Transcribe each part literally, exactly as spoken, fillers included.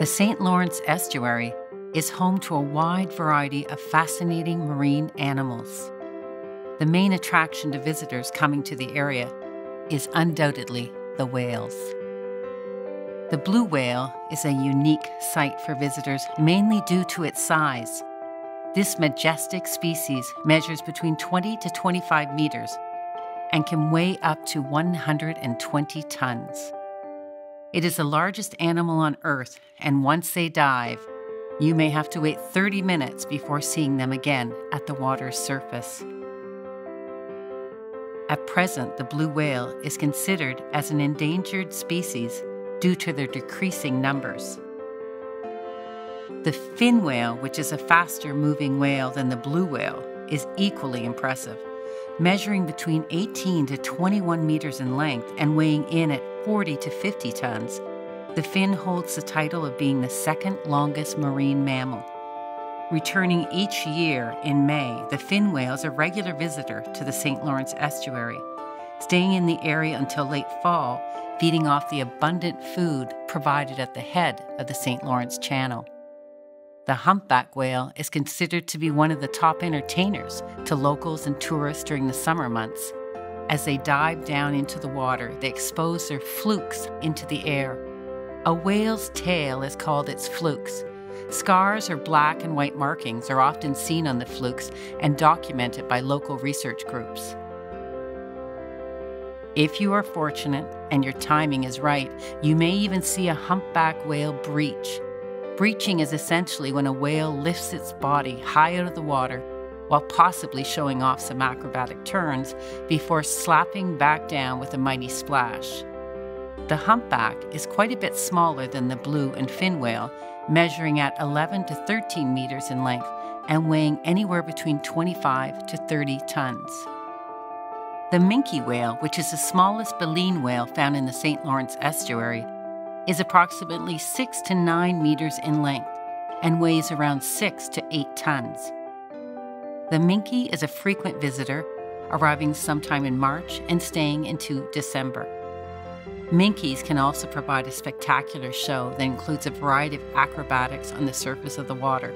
The Saint Lawrence estuary is home to a wide variety of fascinating marine animals. The main attraction to visitors coming to the area is undoubtedly the whales. The blue whale is a unique sight for visitors, mainly due to its size. This majestic species measures between twenty to twenty-five meters and can weigh up to one hundred twenty tons. It is the largest animal on Earth, and once they dive, you may have to wait thirty minutes before seeing them again at the water's surface. At present, the blue whale is considered as an endangered species due to their decreasing numbers. The fin whale, which is a faster-moving whale than the blue whale, is equally impressive, measuring between eighteen to twenty-one meters in length and weighing in at forty to fifty tons. The fin holds the title of being the second longest marine mammal. Returning each year in May, the fin whale is a regular visitor to the Saint Lawrence estuary, staying in the area until late fall, feeding off the abundant food provided at the head of the Saint Lawrence Channel. The humpback whale is considered to be one of the top entertainers to locals and tourists during the summer months. As they dive down into the water, they expose their flukes into the air. A whale's tail is called its flukes. Scars or black and white markings are often seen on the flukes and documented by local research groups. If you are fortunate and your timing is right, you may even see a humpback whale breach. Breaching is essentially when a whale lifts its body high out of the water while possibly showing off some acrobatic turns before slapping back down with a mighty splash. The humpback is quite a bit smaller than the blue and fin whale, measuring at eleven to thirteen meters in length and weighing anywhere between twenty-five to thirty tons. The minke whale, which is the smallest baleen whale found in the Saint Lawrence estuary, is approximately six to nine meters in length and weighs around six to eight tons. The minke is a frequent visitor, arriving sometime in March and staying into December. Minkes can also provide a spectacular show that includes a variety of acrobatics on the surface of the water.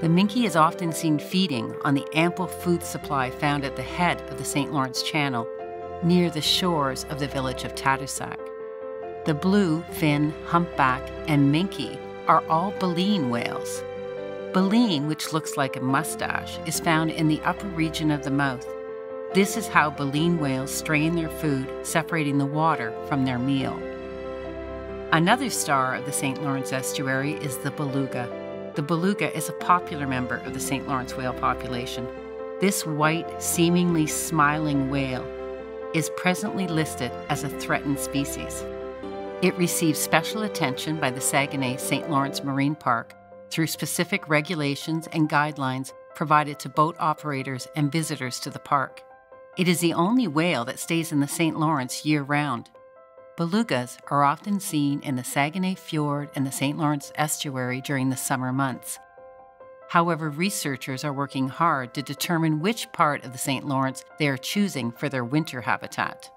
The minke is often seen feeding on the ample food supply found at the head of the Saint Lawrence Channel, near the shores of the village of Tadoussac. The blue, fin, humpback, and minke are all baleen whales. Baleen, which looks like a mustache, is found in the upper region of the mouth. This is how baleen whales strain their food, separating the water from their meal. Another star of the Saint Lawrence estuary is the beluga. The beluga is a popular member of the Saint Lawrence whale population. This white, seemingly smiling whale is presently listed as a threatened species. It receives special attention by the Saguenay Saint Lawrence Marine Park through specific regulations and guidelines provided to boat operators and visitors to the park. It is the only whale that stays in the Saint Lawrence year-round. Belugas are often seen in the Saguenay Fjord and the Saint Lawrence estuary during the summer months. However, researchers are working hard to determine which part of the Saint Lawrence they are choosing for their winter habitat.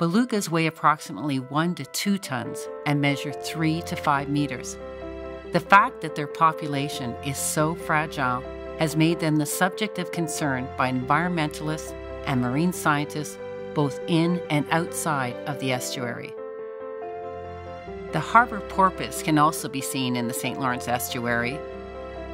Belugas weigh approximately one to two tons and measure three to five meters. The fact that their population is so fragile has made them the subject of concern by environmentalists and marine scientists both in and outside of the estuary. The harbor porpoise can also be seen in the Saint Lawrence estuary,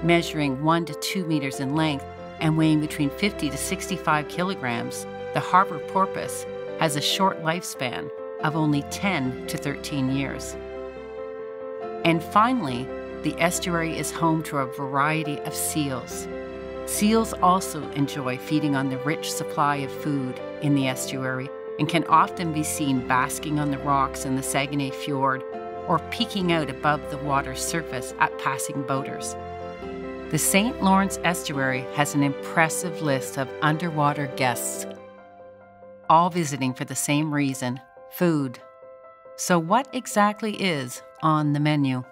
measuring one to two meters in length and weighing between fifty to sixty-five kilograms. The harbor porpoise has a short lifespan of only ten to thirteen years. And finally, the estuary is home to a variety of seals. Seals also enjoy feeding on the rich supply of food in the estuary and can often be seen basking on the rocks in the Saguenay Fjord or peeking out above the water's surface at passing boaters. The Saint Lawrence estuary has an impressive list of underwater guests, all visiting for the same reason: food. So what exactly is on the menu?